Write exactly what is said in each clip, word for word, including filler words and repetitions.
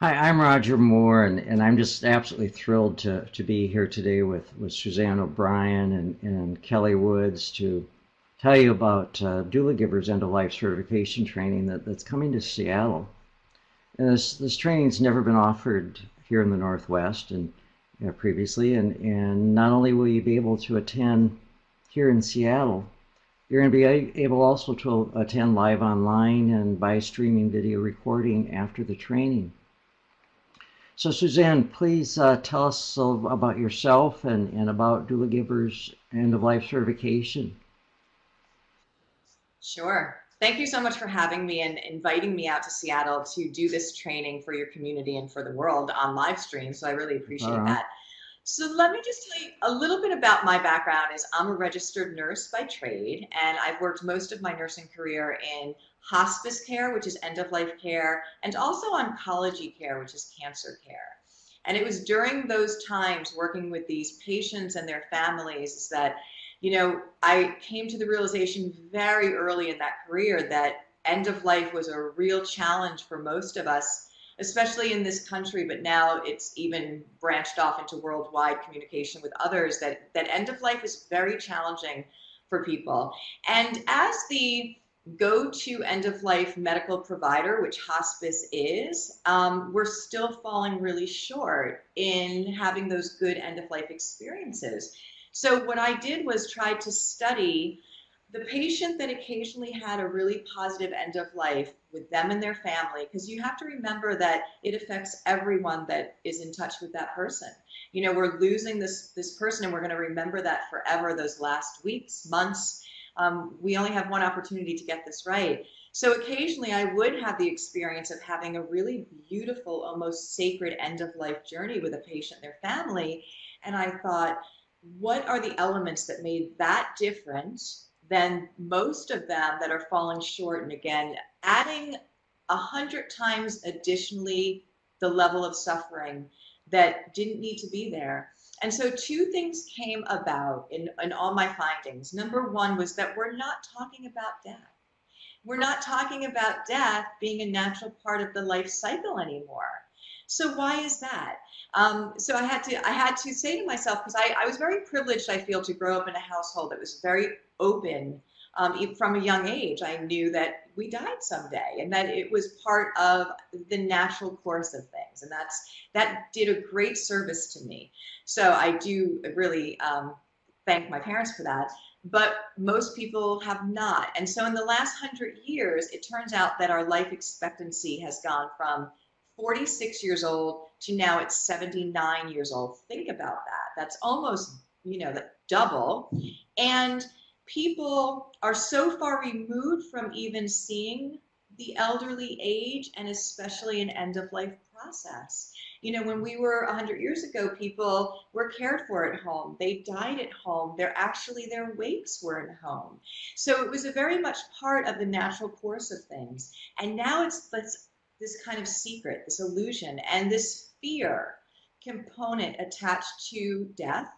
Hi, I'm Roger Moore, and, and I'm just absolutely thrilled to, to be here today with, with Suzanne O'Brien and, and Kelley Woods to tell you about uh, Doula Givers End of Life Certification training that, that's coming to Seattle. And this, this training's never been offered here in the Northwest and you know, previously, and, and not only will you be able to attend here in Seattle, you're going to be able also to attend live online and by streaming video recording after the training. So Suzanne, please uh, tell us about yourself and, and about Doula Givers End of Life Certification. Sure. Thank you so much for having me and inviting me out to Seattle to do this training for your community and for the world on live stream. So I really appreciate uh-huh. that. So let me just tell you a little bit about my background. Is I'm a registered nurse by trade, and I've worked most of my nursing career in hospice care, which is end-of-life care, and also oncology care, which is cancer care. And it was during those times working with these patients and their families that, you know, I came to the realization very early in that career that end-of-life was a real challenge for most of us, especially in this country, but now it's even branched off into worldwide communication with others, that, that end-of-life is very challenging for people. And as the go-to end-of-life medical provider, which hospice is, um, we're still falling really short in having those good end-of-life experiences. So what I did was try to study the patient that occasionally had a really positive end-of-life with them and their family, because you have to remember that it affects everyone that is in touch with that person. You know, we're losing this, this person, and we're going to remember that forever, those last weeks, months. Um, we only have one opportunity to get this right. So occasionally I would have the experience of having a really beautiful, almost sacred end-of-life journey with a patient and their family. And I thought, what are the elements that made that different than most of them that are falling short? And again, adding a hundred times additionally the level of suffering that didn't need to be there. And so two things came about in, in all my findings. Number one was that we're not talking about death. We're not talking about death being a natural part of the life cycle anymore. So why is that? Um, so I had to I had to say to myself, because I, I was very privileged, I feel, to grow up in a household that was very open um, from a young age. I knew that we died someday and that it was part of the natural course of things. And that's that did a great service to me. So I do really um, thank my parents for that, but most people have not. And so in the last hundred years, it turns out that our life expectancy has gone from forty-six years old to now it's seventy-nine years old. Think about that. That's almost, you know, the double. And people are so far removed from even seeing the elderly age and especially an end-of-life process. You know, when we were a hundred years ago, people were cared for at home. They died at home. They're actually, their wakes were at home. So it was a very much part of the natural course of things. And now it's, it's this kind of secret, this illusion, and this fear component attached to death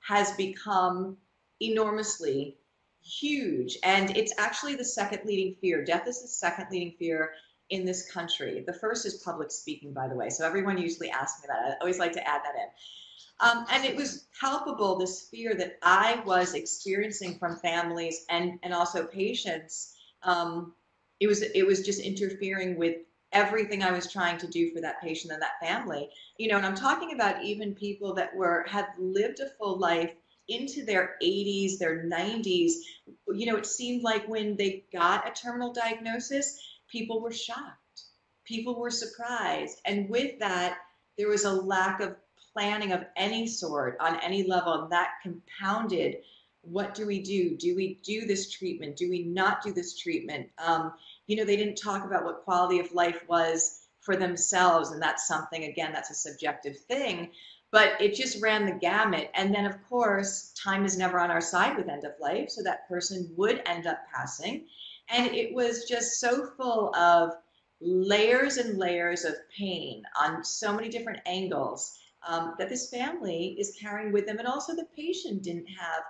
has become enormously huge. And it's actually the second leading fear. Death is the second leading fear in this country. The first is public speaking, by the way. So everyone usually asks me that. I always like to add that in. Um, and it was palpable, this fear that I was experiencing from families and, and also patients. Um, it was, it was just interfering with everything I was trying to do for that patient and that family. You know, and I'm talking about even people that were, had lived a full life into their eighties, their nineties. You know, it seemed like when they got a terminal diagnosis, people were shocked, people were surprised. And with that, there was a lack of planning of any sort on any level, and that compounded, what do we do? Do we do this treatment? Do we not do this treatment? Um, you know, they didn't talk about what quality of life was for themselves. And that's something, again, that's a subjective thing, but it just ran the gamut. And then of course, time is never on our side with end of life. So that person would end up passing. And it was just so full of layers and layers of pain on so many different angles um, that this family is carrying with them. And also the patient didn't have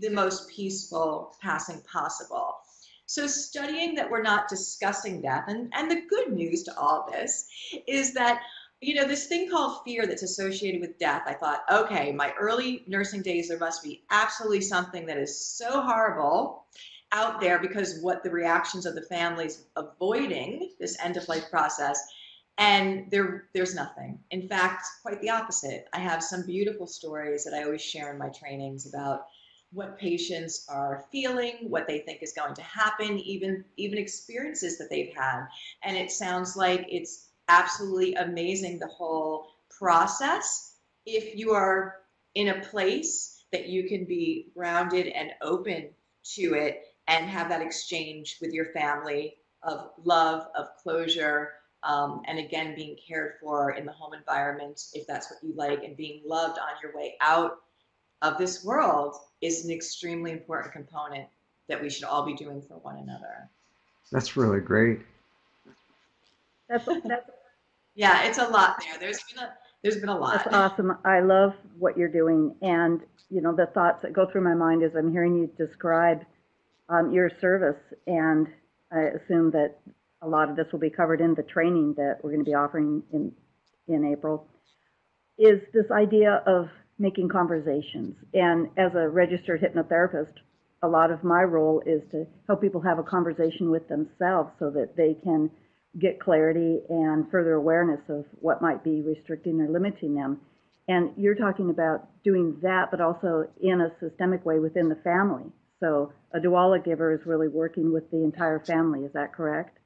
the most peaceful passing possible. So studying that we're not discussing death, and, and the good news to all this is that you know, this thing called fear that's associated with death, I thought, okay, my early nursing days, there must be absolutely something that is so horrible out there, because what the reactions of the families avoiding this end-of-life process, and there, there's nothing. In fact, quite the opposite. I have some beautiful stories that I always share in my trainings about what patients are feeling, what they think is going to happen, even, even experiences that they've had. And it sounds like it's absolutely amazing, the whole process, if you are in a place that you can be grounded and open to it and have that exchange with your family of love, of closure, um, and again, being cared for in the home environment, if that's what you like, and being loved on your way out of this world is an extremely important component that we should all be doing for one another. That's really great. That's, that's, yeah, it's a lot there. There's been a, there's been a lot. That's awesome. I love what you're doing. And, you know, the thoughts that go through my mind as I'm hearing you describe um, your service. And I assume that a lot of this will be covered in the training that we're going to be offering in, in April, is this idea of making conversations. And as a registered hypnotherapist, a lot of my role is to help people have a conversation with themselves so that they can get clarity and further awareness of what might be restricting or limiting them. And you're talking about doing that, but also in a systemic way within the family. So a doula giver is really working with the entire family. Is that correct?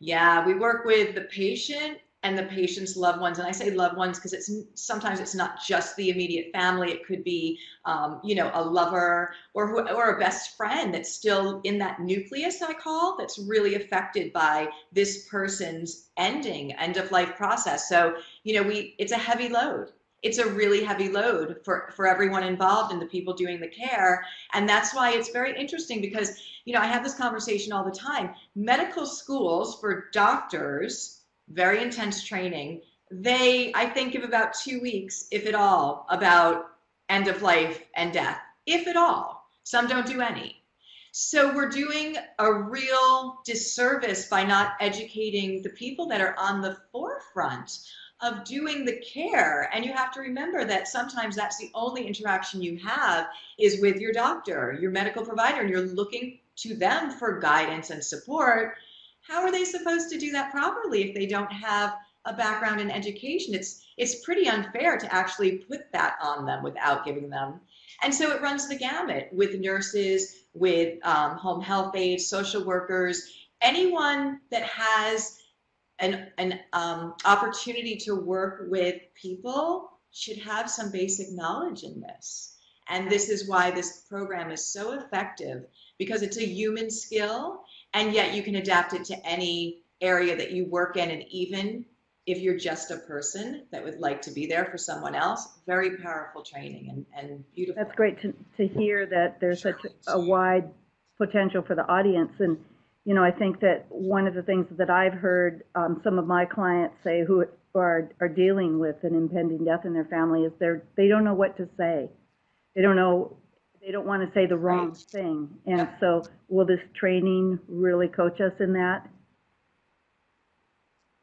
Yeah, we work with the patient and the patient's loved ones. And I say loved ones because it's sometimes it's not just the immediate family. It could be, um, you know, a lover or, who, or a best friend that's still in that nucleus that I call, that's really affected by this person's ending, end of life process. So, you know, we, it's a heavy load. It's a really heavy load for, for everyone involved and the people doing the care. And that's why it's very interesting, because, you know, I have this conversation all the time. Medical schools for doctors, very intense training, they, I think, give about two weeks, if at all, about end of life and death, if at all. Some don't do any. So we're doing a real disservice by not educating the people that are on the forefront of doing the care. And you have to remember that sometimes that's the only interaction you have is with your doctor, your medical provider, and you're looking to them for guidance and support. How are they supposed to do that properly if they don't have a background in education? It's, it's pretty unfair to actually put that on them without giving them. And so it runs the gamut with nurses, with um, home health aides, social workers, anyone that has an, an um, opportunity to work with people should have some basic knowledge in this. And this is why this program is so effective, because it's a human skill. And yet you can adapt it to any area that you work in. And even if you're just a person that would like to be there for someone else, very powerful training and, and beautiful. That's great to, to hear that there's such a wide potential for the audience. And, you know, I think that one of the things that I've heard um, some of my clients say who are, are dealing with an impending death in their family is they're, they don't know what to say. They don't know. They don't want to say the wrong right. thing. And yeah. So will this training really coach us in that?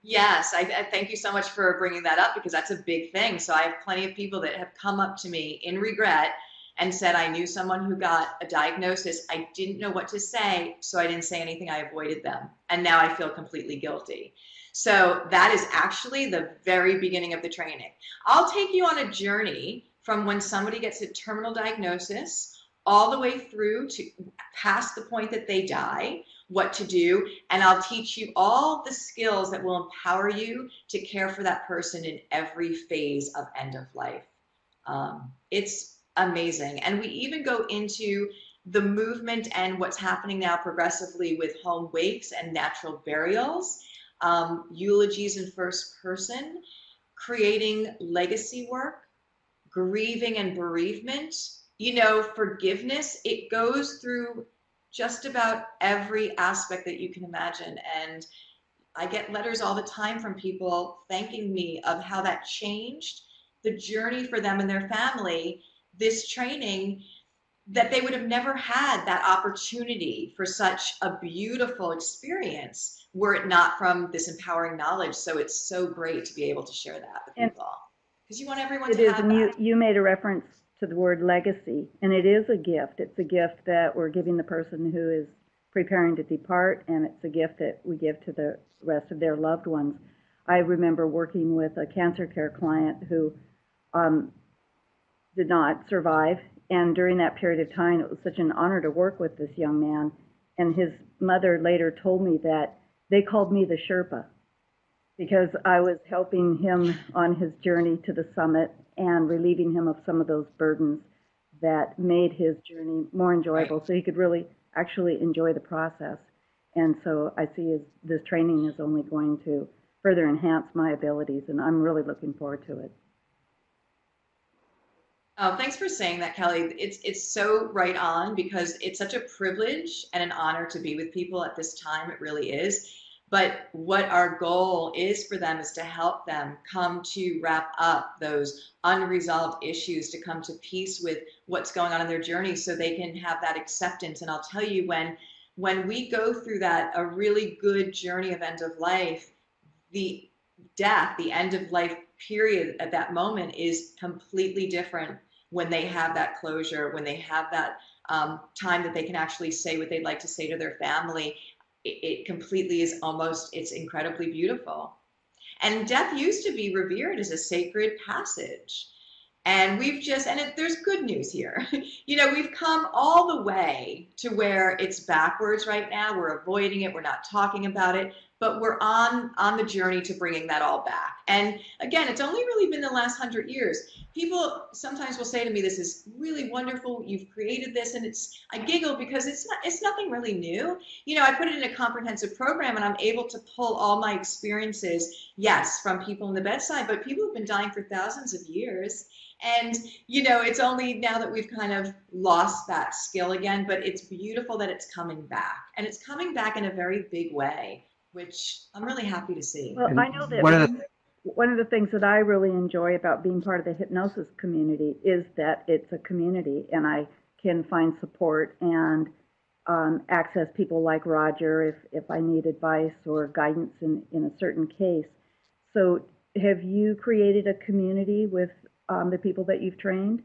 Yes, I, I thank you so much for bringing that up, because that's a big thing. So I have plenty of people that have come up to me in regret and said, I knew someone who got a diagnosis. I didn't know what to say, so I didn't say anything. I avoided them. And now I feel completely guilty. So that is actually the very beginning of the training. I'll take you on a journey from when somebody gets a terminal diagnosis all the way through to past the point that they die, what to do, and I'll teach you all the skills that will empower you to care for that person in every phase of end of life. Um, it's amazing. And we even go into the movement and what's happening now progressively with home wakes and natural burials, um, eulogies in first person, creating legacy work, grieving and bereavement, you know, forgiveness. It goes through just about every aspect that you can imagine. And I get letters all the time from people thanking me of how that changed the journey for them and their family. This training that they would have never had that opportunity for such a beautiful experience were it not from this empowering knowledge. So it's so great to be able to share that with and people, because you want everyone to have that. You, you made a reference to the word legacy, and it is a gift. It's a gift that we're giving the person who is preparing to depart, and it's a gift that we give to the rest of their loved ones. I remember working with a cancer care client who um, did not survive, and during that period of time, it was such an honor to work with this young man, and his mother later told me that they called me the Sherpa because I was helping him on his journey to the summit and relieving him of some of those burdens that made his journey more enjoyable, right, so he could really actually enjoy the process. And so I see as this training is only going to further enhance my abilities, and I'm really looking forward to it. Oh, thanks for saying that, Kelley. It's, it's so right on, because it's such a privilege and an honor to be with people at this time. It really is. But what our goal is for them is to help them come to wrap up those unresolved issues, to come to peace with what's going on in their journey so they can have that acceptance. And I'll tell you, when, when we go through that, a really good journey of end of life, the death, the end of life period at that moment is completely different when they have that closure, when they have that um, time that they can actually say what they'd like to say to their family. It, it completely is almost, it's incredibly beautiful. And death used to be revered as a sacred passage. And we've just, and it, there's good news here. You know, we've come all the way to where it's backwards right now. We're avoiding it. We're not talking about it. But we're on, on the journey to bringing that all back. And again, it's only really been the last hundred years. People sometimes will say to me, this is really wonderful, you've created this, and it's, I giggle because it's not, it's nothing really new. You know, I put it in a comprehensive program, and I'm able to pull all my experiences, yes, from people in the bedside, but people who've been dying for thousands of years. And, you know, it's only now that we've kind of lost that skill again, but it's beautiful that it's coming back. And it's coming back in a very big way, which I'm really happy to see. Well, I know that one of, the, one of the things that I really enjoy about being part of the hypnosis community is that it's a community, and I can find support and um, access people like Roger if, if I need advice or guidance in, in a certain case. So have you created a community with Um, the people that you've trained?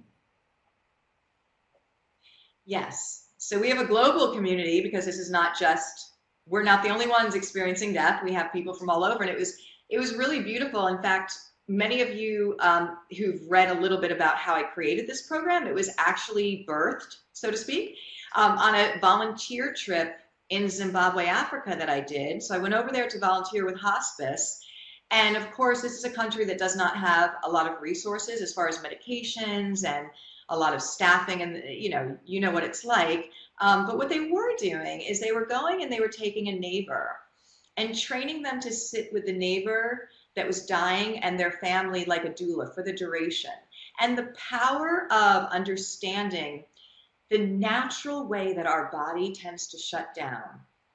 Yes. So we have a global community, because this is not just, we're not the only ones experiencing death. We have people from all over, and it was, it was really beautiful. In fact, many of you um, who've read a little bit about how I created this program, it was actually birthed, so to speak, um, on a volunteer trip in Zimbabwe, Africa that I did. So I went over there to volunteer with hospice. And of course, this is a country that does not have a lot of resources as far as medications and a lot of staffing, and you know, you know what it's like. Um, but what they were doing is they were going and they were taking a neighbor and training them to sit with the neighbor that was dying and their family like a doula for the duration. And the power of understanding the natural way that our body tends to shut down.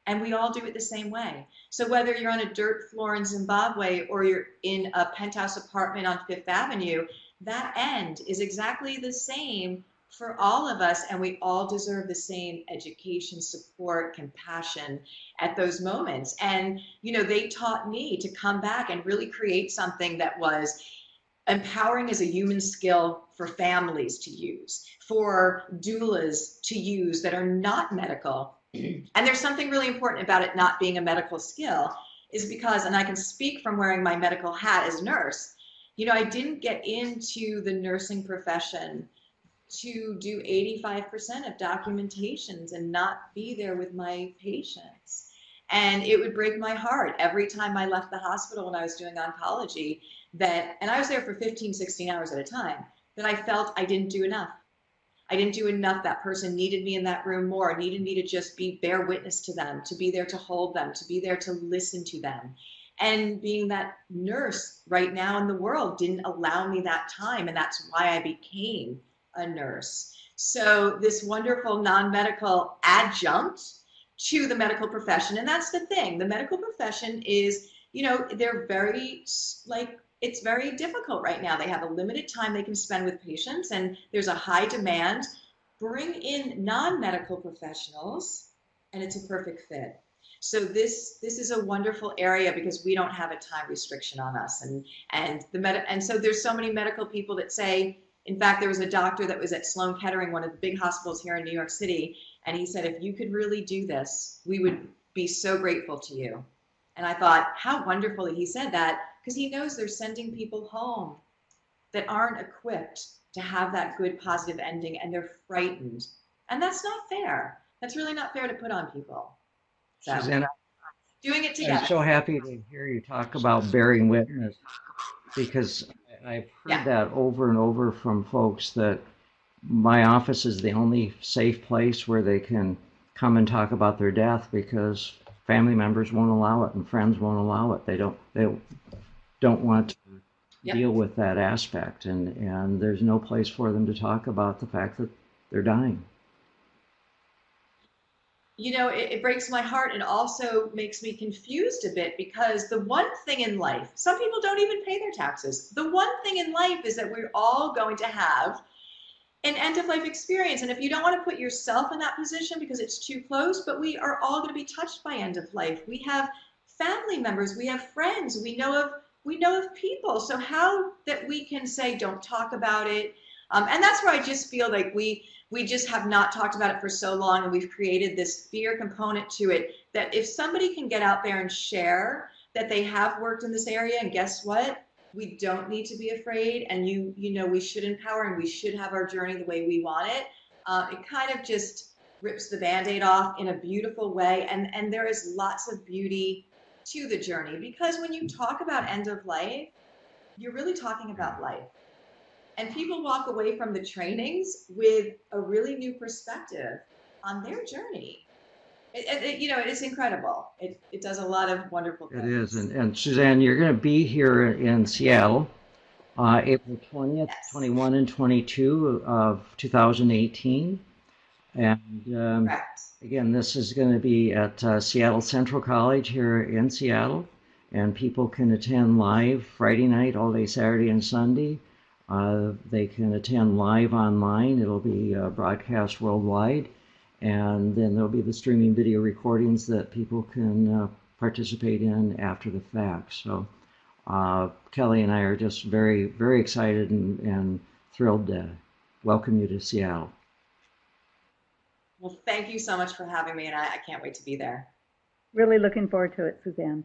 And we all do it the same way. So whether you're on a dirt floor in Zimbabwe or you're in a penthouse apartment on Fifth Avenue, that end is exactly the same for all of us. And we all deserve the same education, support, compassion at those moments. And, you know, they taught me to come back and really create something that was empowering as a human skill for families to use, for doulas to use that are not medical. And there's something really important about it not being a medical skill, is because, and I can speak from wearing my medical hat as a nurse, you know, I didn't get into the nursing profession to do eighty-five percent of documentations and not be there with my patients. And it would break my heart every time I left the hospital when I was doing oncology that, and I was there for fifteen, sixteen hours at a time, that I felt I didn't do enough. I didn't do enough. That person needed me in that room more, needed me to just be bear witness to them, to be there to hold them, to be there to listen to them. And being that nurse right now in the world didn't allow me that time, and that's why I became a nurse. So this wonderful non-medical adjunct to the medical profession, and that's the thing, the medical profession is, you know, they're very, like, it's very difficult right now. They have a limited time they can spend with patients, and there's a high demand bring in non-medical professionals, and it's a perfect fit. So this this is a wonderful area because we don't have a time restriction on us, and and the med and so there's so many medical people that say. In fact, there was a doctor that was at Sloan Kettering, one of the big hospitals here in New York City, and he said, if you could really do this, we would be so grateful to you. And I thought, how wonderful that he said that, because he knows they're sending people home that aren't equipped to have that good positive ending, and they're frightened. And that's not fair. That's really not fair to put on people. So, Suzanne, doing it together. I'm so happy to hear you talk about bearing witness, because I've heard yeah. that over and over from folks, that my office is the only safe place where they can come and talk about their death, because family members won't allow it and friends won't allow it. They don't they don't want to yep. deal with that aspect, and and there's no place for them to talk about the fact that they're dying. You know, it, it breaks my heart, and also makes me confused a bit, because the one thing in life, some people don't even pay their taxes. The one thing in life is that we're all going to have an end-of-life experience. And if you don't want to put yourself in that position because it's too close, but we are all going to be touched by end-of-life. We have family members. We have friends. We know of, we know of people. So how that we can say, don't talk about it. Um, and that's where I just feel like we... We just have not talked about it for so long, and we've created this fear component to it, that if somebody can get out there and share that they have worked in this area, and guess what? We don't need to be afraid, and you you know, we should empower, and we should have our journey the way we want it. Uh, it kind of just rips the Band-Aid off in a beautiful way, and, and there is lots of beauty to the journey, because when you talk about end of life, you're really talking about life. And people walk away from the trainings with a really new perspective on their journey. It, it, it, you know, it's incredible. It, it does a lot of wonderful things. It is. And, and Suzanne, you're going to be here in Seattle uh, April twentieth, yes. twenty-one and twenty-two of two thousand eighteen. And um, correct. Again, this is going to be at uh, Seattle Central College here in Seattle. And people can attend live Friday night, all day Saturday and Sunday. Uh, they can attend live online. It'll be uh, broadcast worldwide, and then there'll be the streaming video recordings that people can uh, participate in after the fact. So uh, Kelley and I are just very, very excited and, and thrilled to welcome you to Seattle. Well, thank you so much for having me, and I, I can't wait to be there. Really looking forward to it, Suzanne.